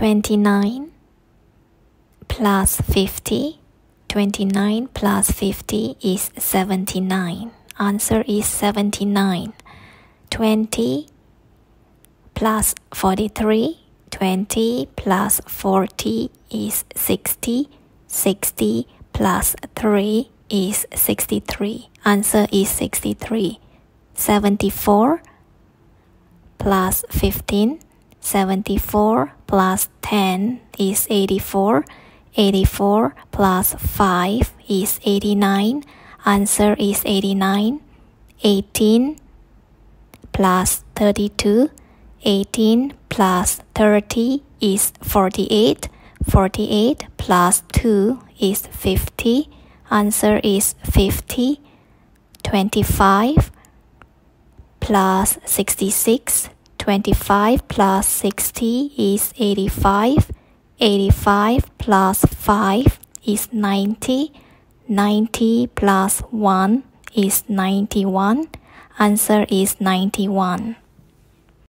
29 plus 50. 29 plus 50 is 79. Answer is 79. 20 plus 43. 20 plus 40 is 60. 60 plus 3 is 63. Answer is 63. 74 plus 15. 74 plus 10 is 84. 84 plus 5 is 89. Answer is 89. 18 plus 32. 18 plus 30 is 48. 48 plus 2 is 50. Answer is 50. 25 plus 66. 25 plus 60 is 85. 85 plus 5 is 90. 90 plus 1 is 91. Answer is 91.